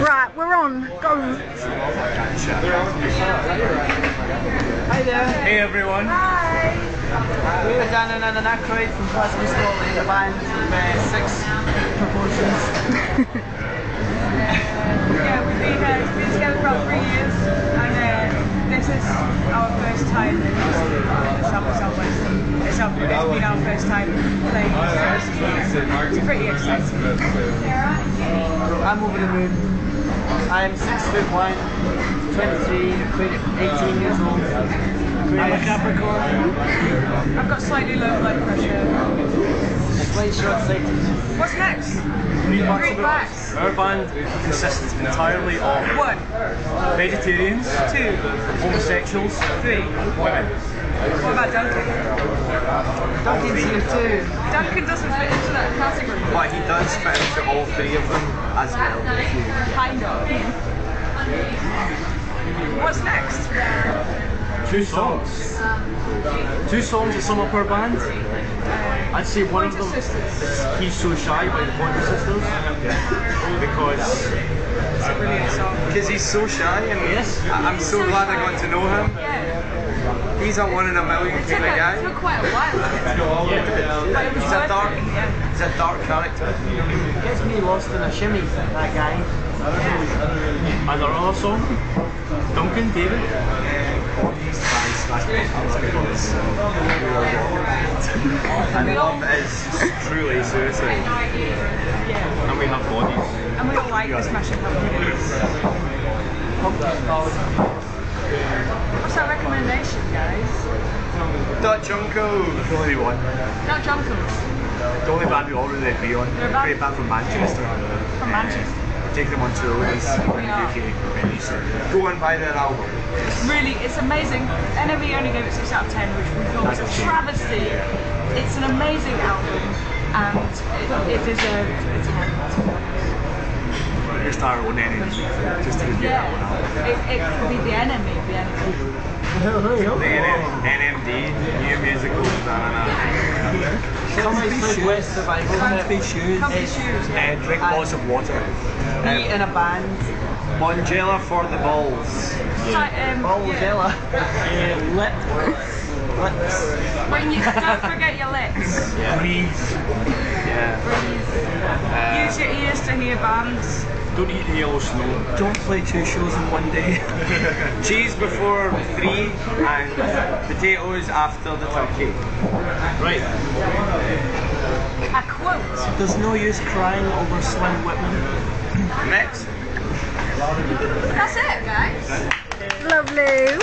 Right, we're on. Go. Hi there. Hey everyone. Hi. We're Dan and Anna Aykroyd from We School in the band Six Proportions. Yeah, we've been together for about 3 years, and this is our first time in Southwest. It's been our first time playing, so it's pretty exciting. I'm over the moon. I'm 6 foot wide, 23, 18 years old. I'm a Capricorn. I've got slightly low blood pressure. What's next? Greek Backs. Our band consists entirely of 1. Vegetarians. 2. Homosexuals. 3. Women. What about Duncan? Duncan's here too. Duncan doesn't fit into that category. But he does fit into all 3 of them as well. Kind of. What's next? 2 songs. 2 songs that sum up our band. I'd say one of them is He's So Shy by The Pointer Sisters. Because he's so shy, and yes, I'm so glad I got to know him. Yeah. He's a 1 in a million kind of guy. It took quite a while. Yeah. He's a dark character. He gets me lost in a shimmy, that guy. Yeah. And our other song, Duncan David. And love is truly suicide. And we have bodies. And we like the Smashing Pumpkins. What's our recommendation, guys? Dot Junko, the only one. Dot Junko? The only band we already agree on. They're a band from Manchester. From Manchester? Take them on tour with us in the UK. So go and buy their album. Really, it's amazing. NME only gave it 6 out of 10, which we thought was a travesty. Yeah. It's an amazing album, and it deserves a 10. Just our own NME, just to review our own album. It could be the NME, the NME. The NMD, New Musical, Come be shoes. Come be shoes. Drink lots of water. Be in a band. Mongella for the balls. Mongella. Lips. Don't forget your lips. Yeah. Breathe. Yeah. Breathe. Use your ears to hear bands. Don't eat the yellow snow. Don't play 2 shows in one day. Cheese before 3 and potatoes after the turkey. Right. A quote. There's no use crying over Slim Whitman. Next. That's it, guys. Lovely.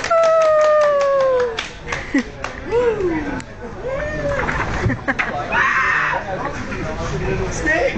Woo! Woo! Snake!